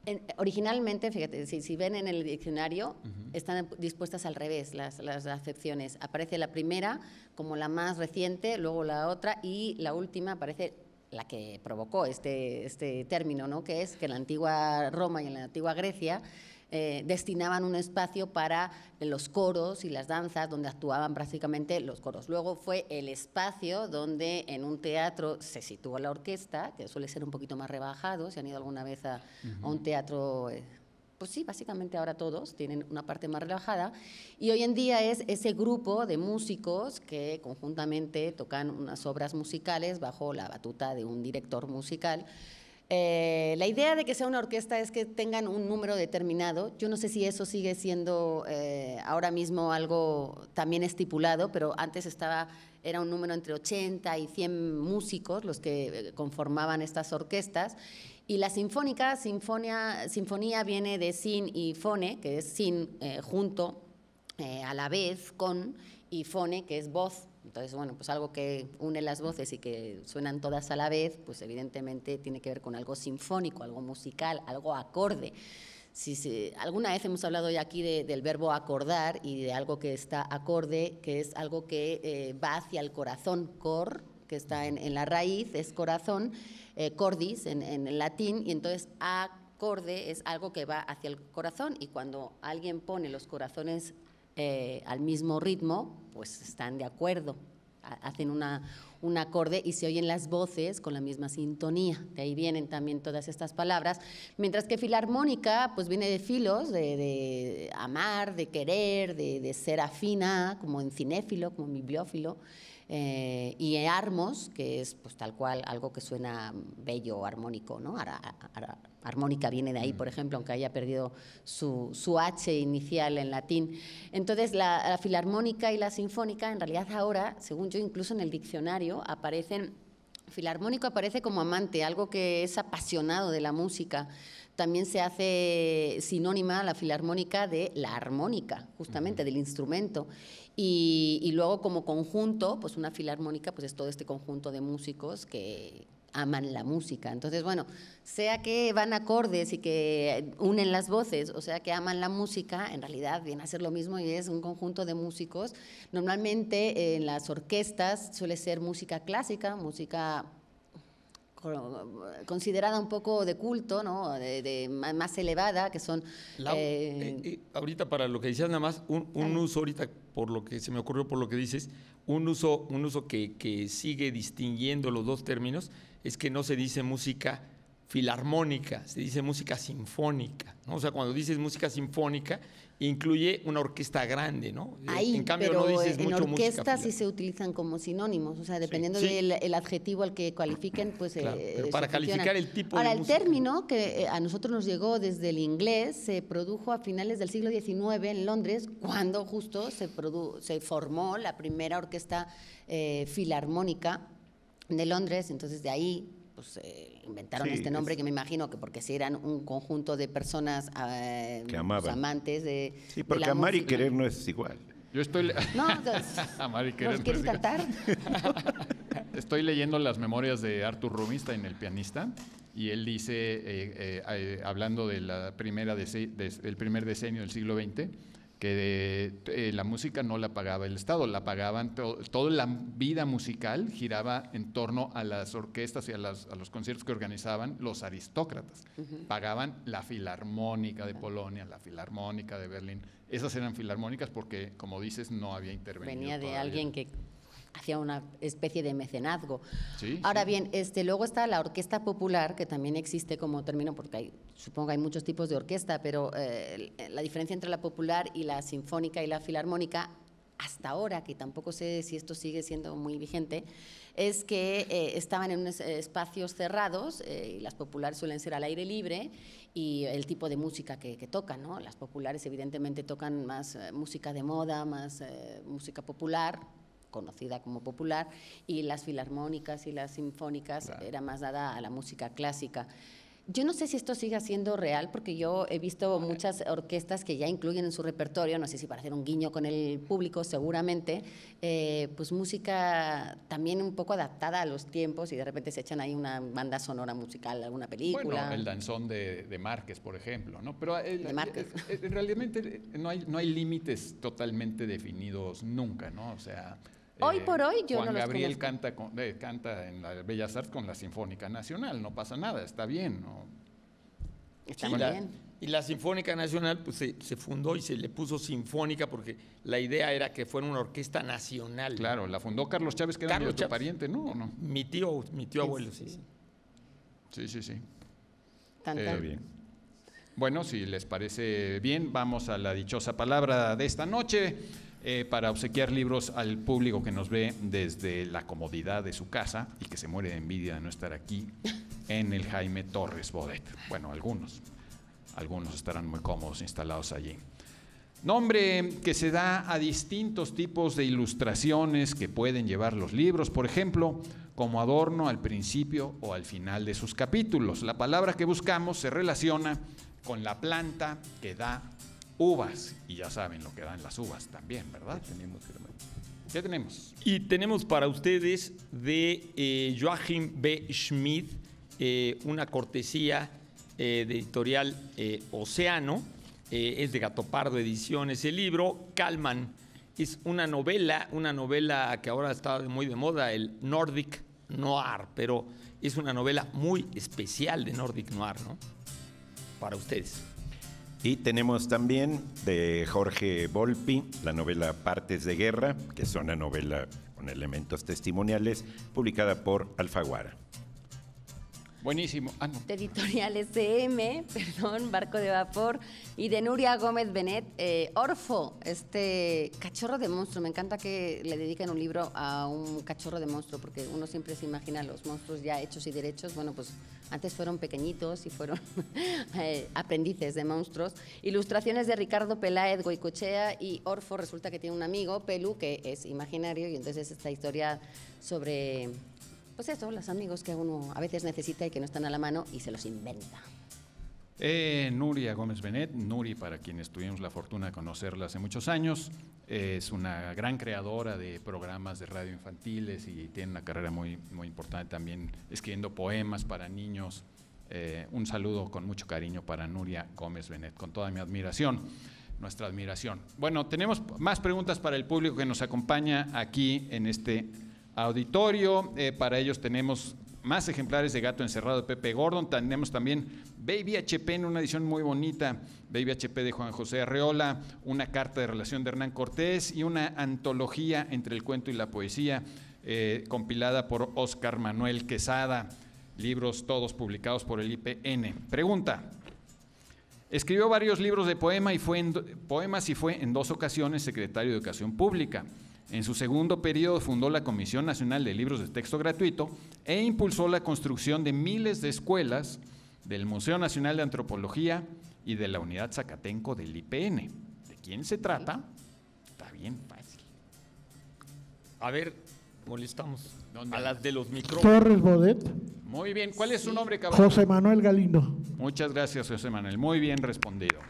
En, originalmente, fíjate, si, si ven en el diccionario, uh-huh. están dispuestas al revés las, las acepciones. Aparece la primera como la más reciente, luego la otra y la última aparece la que provocó este, este término, ¿no? Que es que en la antigua Roma y en la antigua Grecia eh, destinaban un espacio para los coros y las danzas, donde actuaban prácticamente los coros. Luego fue el espacio donde en un teatro se situó la orquesta, que suele ser un poquito más rebajado, si han ido alguna vez a, uh-huh. a un teatro… Eh, pues sí, básicamente ahora todos tienen una parte más relajada, y hoy en día es ese grupo de músicos que conjuntamente tocan unas obras musicales bajo la batuta de un director musical. Eh, la idea de que sea una orquesta es que tengan un número determinado. Yo no sé si eso sigue siendo eh, ahora mismo algo también estipulado, pero antes estaba… Era un número entre ochenta y cien músicos los que conformaban estas orquestas. Y la sinfónica, sinfonia, sinfonía viene de sin y fone, que es sin eh, junto, eh, a la vez con, y fone, que es voz. Entonces, bueno, pues algo que une las voces y que suenan todas a la vez, pues evidentemente tiene que ver con algo sinfónico, algo musical, algo acorde. Si, si, alguna vez hemos hablado ya aquí de, del verbo acordar y de algo que está acorde, que es algo que eh, va hacia el corazón, cor, que está en, en la raíz, es corazón, eh, cordis en, en latín, y entonces acorde es algo que va hacia el corazón, y cuando alguien pone los corazones eh, al mismo ritmo, pues están de acuerdo, hacen una, un acorde y se oyen las voces con la misma sintonía. De ahí vienen también todas estas palabras. Mientras que filarmónica pues viene de filos, de, de amar, de querer, de, de ser afina, como en cinéfilo, como en bibliófilo. Eh, y armos, que es pues tal cual algo que suena bello, armónico, ¿no? Ar, ar, ar, armónica viene de ahí, por ejemplo, aunque haya perdido su, su H inicial en latín. Entonces, la, la filarmónica y la sinfónica, en realidad ahora, según yo, incluso en el diccionario, aparecen… Filarmónico aparece como amante, algo que es apasionado de la música. También se hace sinónima la filarmónica de la armónica, justamente, uh-huh. del instrumento. Y, y luego como conjunto, pues una filarmónica pues es todo este conjunto de músicos que aman la música. Entonces, bueno, sea que van acordes y que unen las voces, o sea que aman la música, en realidad viene a ser lo mismo y es un conjunto de músicos. Normalmente en las orquestas suele ser música clásica, música considerada un poco de culto, ¿no? de, de más elevada, que son… Lau, eh, eh, ahorita para lo que decías nada más, un, un uso ahorita, por lo que se me ocurrió, por lo que dices, un uso, un uso que, que sigue distinguiendo los dos términos es que no se dice música filarmónica, se dice música sinfónica, ¿no? O sea, cuando dices música sinfónica, incluye una orquesta grande, ¿no? Ahí, en cambio, pero no dices en mucho orquesta sí se utilizan como sinónimos, o sea, dependiendo sí, sí. del el adjetivo al que califiquen, pues… Claro, eh, pero para calificar funcionan. El tipo Ahora, de música. Ahora, el término que a nosotros nos llegó desde el inglés se produjo a finales del siglo diecinueve en Londres, cuando justo se, produ se formó la primera orquesta eh, filarmónica de Londres, entonces de ahí… Pues eh, inventaron sí, este nombre es, que me imagino que porque si eran un conjunto de personas eh, que amaban. Pues, amantes de Sí, porque de la amar música. Y querer no es igual. Yo estoy… No, entonces, amar y querer. ¿Nos quieres no es cantar? Estoy leyendo las memorias de Arthur Rubinstein, el pianista, y él dice, eh, eh, hablando de la primera de, del primer decenio del siglo veinte… que de, eh, la música no la pagaba el Estado, la pagaban, to, toda la vida musical giraba en torno a las orquestas y a, las, a los conciertos que organizaban los aristócratas. Uh-huh. Pagaban la Filarmónica de Polonia, la Filarmónica de Berlín, esas eran filarmónicas porque, como dices, no había intervenido. Venía de todavía. Alguien que… hacía una especie de mecenazgo. Sí, Ahora sí. bien, este, luego está la orquesta popular, que también existe como término, porque hay, supongo que hay muchos tipos de orquesta, pero eh, la diferencia entre la popular y la sinfónica y la filarmónica, hasta ahora, que tampoco sé si esto sigue siendo muy vigente, es que eh, estaban en unos espacios cerrados, eh, y las populares suelen ser al aire libre, y el tipo de música que, que tocan, ¿no? Las populares evidentemente tocan más eh, música de moda, más eh, música popular, conocida como popular, y las filarmónicas y las sinfónicas claro. era más dada a la música clásica. Yo no sé si esto sigue siendo real, porque yo he visto okay. muchas orquestas que ya incluyen en su repertorio, no sé si para hacer un guiño con el público seguramente, eh, pues música también un poco adaptada a los tiempos y de repente se echan ahí una banda sonora musical, alguna película. Bueno, el danzón de, de Márquez, por ejemplo, ¿no? Pero el, de Márquez. Realmente no hay, no hay límites totalmente definidos nunca, ¿no? O sea… Hoy eh, por hoy yo Juan no los Gabriel canta, con, eh, canta en la Bellas Artes con la Sinfónica Nacional, no pasa nada, está bien. ¿No? Está sí, bien. La, y la Sinfónica Nacional pues, se, se fundó y se le puso sinfónica porque la idea era que fuera una orquesta nacional. Claro, la fundó Carlos Chávez, que era Carlos tu pariente, ¿no? ¿no? Mi tío, mi tío abuelo, sí, sí. Sí, sí, sí. Cantar eh, bien. Bueno, si les parece bien, vamos a la dichosa palabra de esta noche. Eh, para obsequiar libros al público que nos ve desde la comodidad de su casa y que se muere de envidia de no estar aquí en el Jaime Torres-Bodet. Bueno, algunos, algunos estarán muy cómodos instalados allí. Nombre que se da a distintos tipos de ilustraciones que pueden llevar los libros, por ejemplo, como adorno al principio o al final de sus capítulos. La palabra que buscamos se relaciona con la planta que da uvas, y ya saben lo que dan las uvas también, ¿verdad? ¿Qué tenemos? Y tenemos para ustedes de eh, Joachim B. Schmidt, eh, una cortesía eh, de editorial eh, Océano, eh, es de Gatopardo Ediciones el libro, Kalman. Es una novela, una novela que ahora está muy de moda, el Nordic Noir, pero es una novela muy especial de Nordic Noir, ¿no? Para ustedes. Y tenemos también de Jorge Volpi la novela Partes de Guerra, que es una novela con elementos testimoniales, publicada por Alfaguara. Buenísimo. Ah, no. De editorial S M, perdón, Barco de Vapor, y de Nuria Gómez Benet, eh, Orfo, este cachorro de monstruo. Me encanta que le dediquen un libro a un cachorro de monstruo, porque uno siempre se imagina los monstruos ya hechos y derechos. Bueno, pues antes fueron pequeñitos y fueron eh, aprendices de monstruos. Ilustraciones de Ricardo Peláez Goicochea, y Orfo resulta que tiene un amigo, Pelu, que es imaginario, y entonces esta historia sobre... Pues eso, los amigos que uno a veces necesita y que no están a la mano y se los inventa. Eh, Nuria Gómez Benet, Nuri, para quienes tuvimos la fortuna de conocerla hace muchos años, eh, es una gran creadora de programas de radio infantiles y tiene una carrera muy, muy importante también escribiendo poemas para niños. Eh, un saludo con mucho cariño para Nuria Gómez Benet, con toda mi admiración. Nuestra admiración. Bueno, tenemos más preguntas para el público que nos acompaña aquí en este auditorio. Eh, para ellos tenemos más ejemplares de Gato Encerrado de Pepe Gordon. Tenemos también Baby H P en una edición muy bonita, Baby H P de Juan José Arreola, una carta de relación de Hernán Cortés y una antología entre el cuento y la poesía, eh, compilada por Óscar Manuel Quesada, libros todos publicados por el I P N. Pregunta. Escribió varios libros de poema y fue en, poemas y fue en dos ocasiones secretario de Educación Pública. En su segundo periodo fundó la Comisión Nacional de Libros de Texto Gratuito e impulsó la construcción de miles de escuelas, del Museo Nacional de Antropología y de la Unidad Zacatenco del I P N. ¿De quién se trata? Está bien fácil. A ver, molestamos a las de los micrófonos. Torres-Bodet. Muy bien, ¿cuál es su nombre, caballero? José Manuel Galindo. Muchas gracias, José Manuel. Muy bien respondido.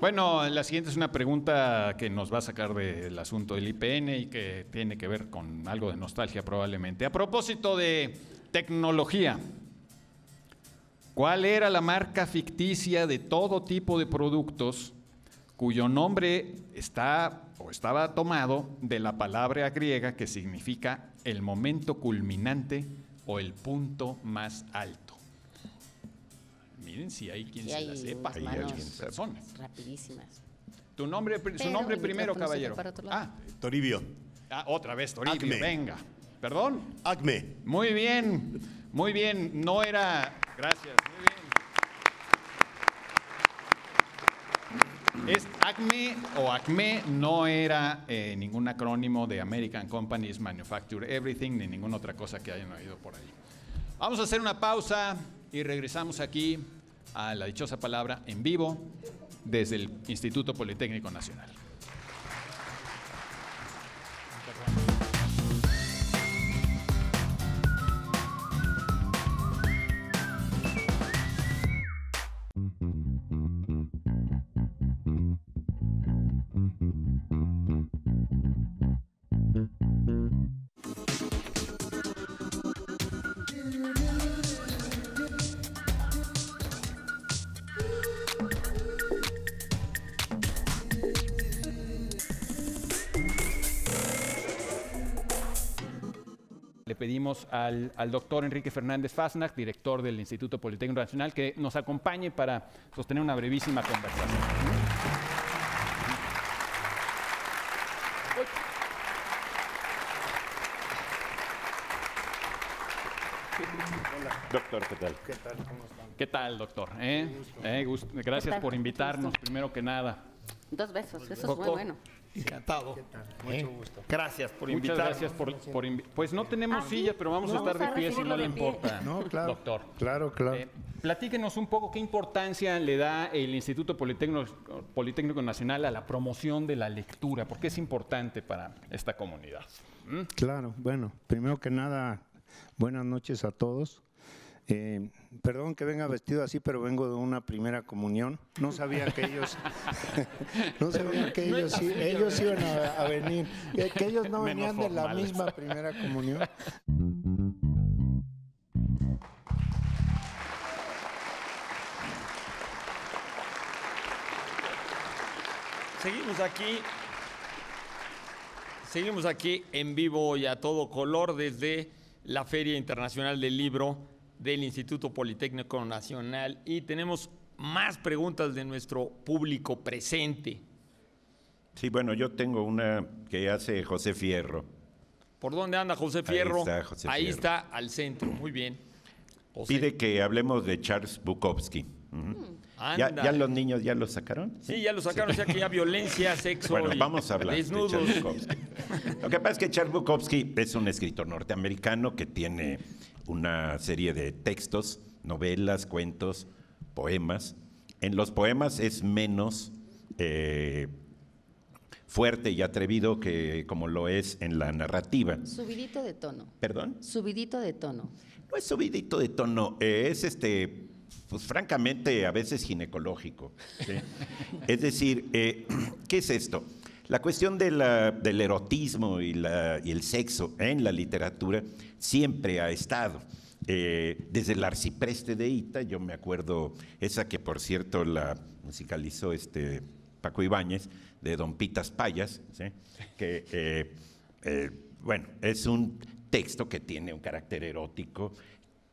Bueno, la siguiente es una pregunta que nos va a sacar del asunto del I P N y que tiene que ver con algo de nostalgia probablemente. A propósito de tecnología, ¿cuál era la marca ficticia de todo tipo de productos cuyo nombre está o estaba tomado de la palabra griega que significa el momento culminante o el punto más alto? Miren si hay quien sí, se la sepa. Hay alguien, personas rapidísimas. Tu nombre, Pero su nombre primero, caballero. Ah, Toribio. Ah, otra vez Toribio. Acme. Venga. Perdón. Acme. Muy bien, muy bien. No era. Gracias. Muy bien. Es Acme o Acme, no era eh, ningún acrónimo de American Companies Manufacture Everything ni ninguna otra cosa que hayan oído por ahí. Vamos a hacer una pausa y regresamos aquí a La Dichosa Palabra en vivo desde el Instituto Politécnico Nacional. Pedimos al, al doctor Enrique Fernández Fasnacht, director del Instituto Politécnico Nacional, que nos acompañe para sostener una brevísima conversación. Hola. Doctor, ¿qué tal? ¿Qué tal? ¿Cómo están? ¿Qué tal, doctor? ¿Eh? Gusto. Eh, gusto. Gracias por invitarnos, primero que nada. Dos besos, eso es muy bueno. Encantado. ¿Qué tal? Mucho gusto. Gracias por invitarnos. Muchas gracias por, por invi Pues no tenemos ah, silla, pero vamos no, a estar vamos a de pie si no le importa, no, claro, doctor. Claro, claro. Eh, platíquenos un poco qué importancia le da el Instituto Politécnico, Politécnico Nacional a la promoción de la lectura, porque es importante para esta comunidad. ¿Mm? Claro, bueno, primero que nada, buenas noches a todos. Eh, perdón que venga vestido así, pero vengo de una primera comunión. No sabía que ellos, no sabía que ellos, sí, ellos iban a, a venir, que ellos no venían de la misma primera comunión. Seguimos aquí, seguimos aquí en vivo y a todo color desde la Feria Internacional del Libro del Instituto Politécnico Nacional, y tenemos más preguntas de nuestro público presente. Sí, bueno, yo tengo una que hace José Fierro. ¿Por dónde anda José Fierro? Ahí está, José Ahí Fierro. está al centro, muy bien. José. Pide que hablemos de Charles Bukowski. Uh-huh. ¿Ya, ¿Ya los niños ya los sacaron? Sí, sí ya los sacaron, sí. O sea que ya violencia, sexo, bueno, y vamos a hablar desnudos. De Charles Bukowski. Lo que pasa es que Charles Bukowski es un escritor norteamericano que tiene una serie de textos, novelas, cuentos, poemas. En los poemas es menos eh, fuerte y atrevido que como lo es en la narrativa. Subidito de tono. ¿Perdón? Subidito de tono. No es subidito de tono, eh, es este, pues francamente a veces ginecológico, ¿sí? Es decir, eh, ¿qué es esto? La cuestión de la, del erotismo y, la, y el sexo en la literatura siempre ha estado. Eh, desde el Arcipreste de Ita, yo me acuerdo, esa que por cierto la musicalizó este Paco Ibáñez, de Don Pitas Payas, ¿sí? Que eh, eh, bueno, es un texto que tiene un carácter erótico,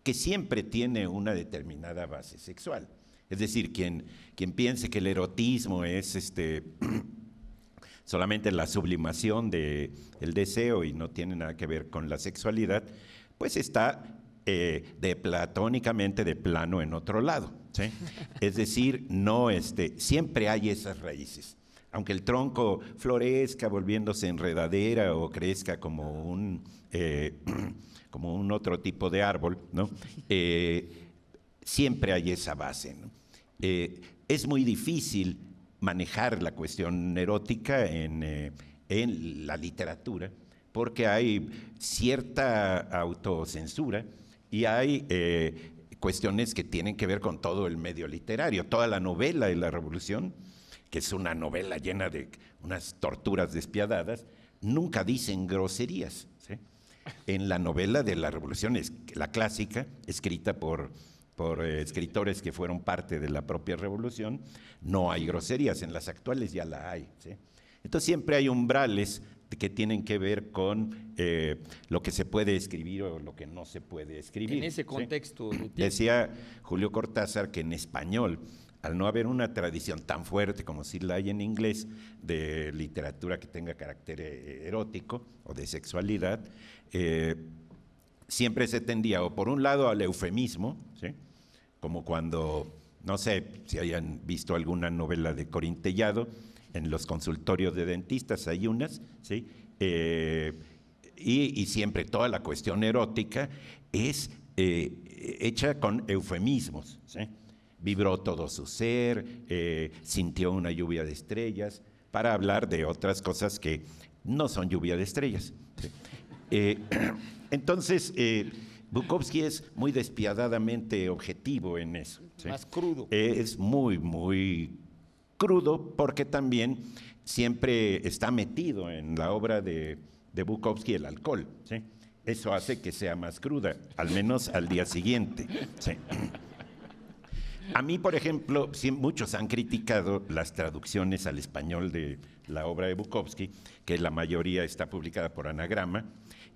que siempre tiene una determinada base sexual. Es decir, quien, quien piense que el erotismo es este solamente la sublimación del deseo y no tiene nada que ver con la sexualidad, pues está eh, de platónicamente de plano en otro lado, ¿sí? Es decir, no, este, siempre hay esas raíces. Aunque el tronco florezca volviéndose enredadera o crezca como un, eh, como un otro tipo de árbol, ¿no? Eh, siempre hay esa base, ¿no? Eh, es muy difícil manejar la cuestión erótica en, eh, en la literatura, porque hay cierta autocensura y hay eh, cuestiones que tienen que ver con todo el medio literario. Toda la novela de la Revolución, que es una novela llena de unas torturas despiadadas, nunca dicen groserías, ¿sí? En la novela de la Revolución, es la clásica, escrita por… por eh, escritores que fueron parte de la propia revolución, no hay groserías, en las actuales ya la hay, ¿sí? Entonces siempre hay umbrales que tienen que ver con eh, lo que se puede escribir o lo que no se puede escribir. En ese contexto, ¿sí? Decía Julio Cortázar que en español, al no haber una tradición tan fuerte como si la hay en inglés, de literatura que tenga carácter erótico o de sexualidad, eh, siempre se tendía o por un lado al eufemismo, ¿sí? Como cuando, no sé si hayan visto alguna novela de Corintellado, en los consultorios de dentistas hay unas, ¿sí? Eh, y, y siempre toda la cuestión erótica es eh, hecha con eufemismos, ¿sí? Vibró todo su ser, eh, sintió una lluvia de estrellas, para hablar de otras cosas que no son lluvia de estrellas, ¿sí? Eh, Entonces, eh, Bukowski es muy despiadadamente objetivo en eso, ¿sí? Más crudo. Eh, es muy, muy crudo, porque también siempre está metido en la obra de, de Bukowski el alcohol, ¿sí? Eso hace que sea más cruda, al menos al día siguiente, ¿sí? A mí, por ejemplo, muchos han criticado las traducciones al español de la obra de Bukowski, que la mayoría está publicada por Anagrama,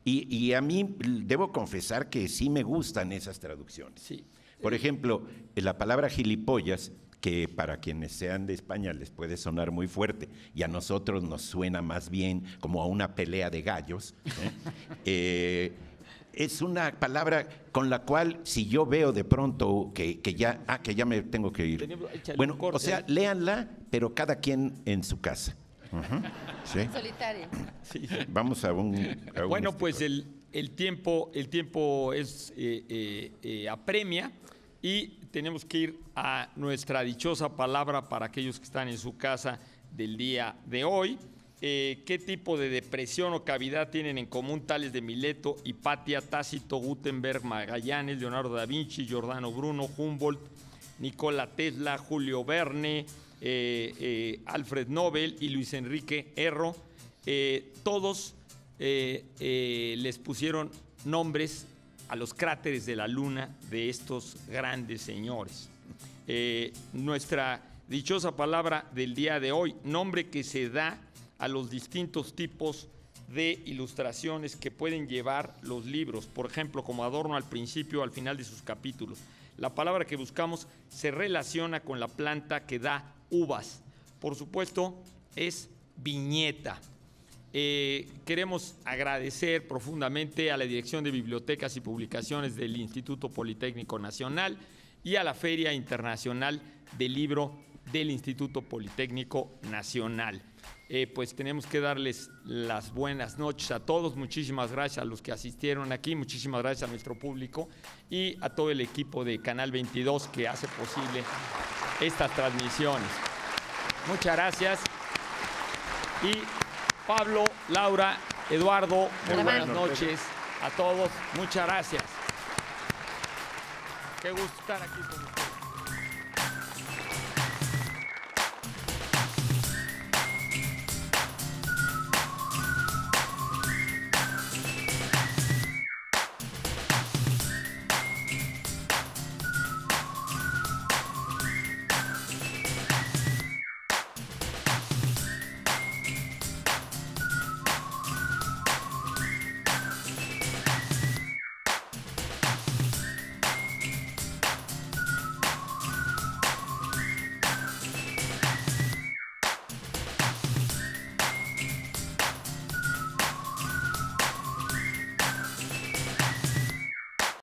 y, y a mí debo confesar que sí me gustan esas traducciones. Sí. Por ejemplo, la palabra gilipollas, que para quienes sean de España les puede sonar muy fuerte, y a nosotros nos suena más bien como a una pelea de gallos, ¿eh? eh, es una palabra con la cual, si yo veo de pronto que, que ya, ah, que ya me tengo que ir. Bueno, o sea, léanla, pero cada quien en su casa. Uh-huh. Sí. Solitaria. Sí. Vamos a un… A un bueno, pues el, el, tiempo, el tiempo es eh, eh, eh, apremia, y tenemos que ir a nuestra dichosa palabra para aquellos que están en su casa del día de hoy. eh, qué tipo de depresión o cavidad tienen en común Tales de Mileto, Hipatia, Tácito, Gutenberg, Magallanes, Leonardo da Vinci, Giordano Bruno, Humboldt, Nikola Tesla, Julio Verne, eh, eh, Alfred Nobel y Luis Enrique Erro. Eh, todos eh, eh, les pusieron nombres a los cráteres de la luna de estos grandes señores. Eh, nuestra dichosa palabra del día de hoy, nombre que se da a los distintos tipos de ilustraciones que pueden llevar los libros, por ejemplo, como adorno al principio o al final de sus capítulos. La palabra que buscamos se relaciona con la planta que da uvas. Por supuesto, es viñeta. Eh, queremos agradecer profundamente a la Dirección de Bibliotecas y Publicaciones del Instituto Politécnico Nacional y a la Feria Internacional del Libro del Instituto Politécnico Nacional. Eh, pues tenemos que darles las buenas noches a todos. Muchísimas gracias a los que asistieron aquí, muchísimas gracias a nuestro público y a todo el equipo de Canal veintidós que hace posible estas transmisiones. Muchas gracias. Y Pablo, Laura, Eduardo, muy buenas noches a todos. Muchas gracias. Qué gusto estar aquí con ustedes.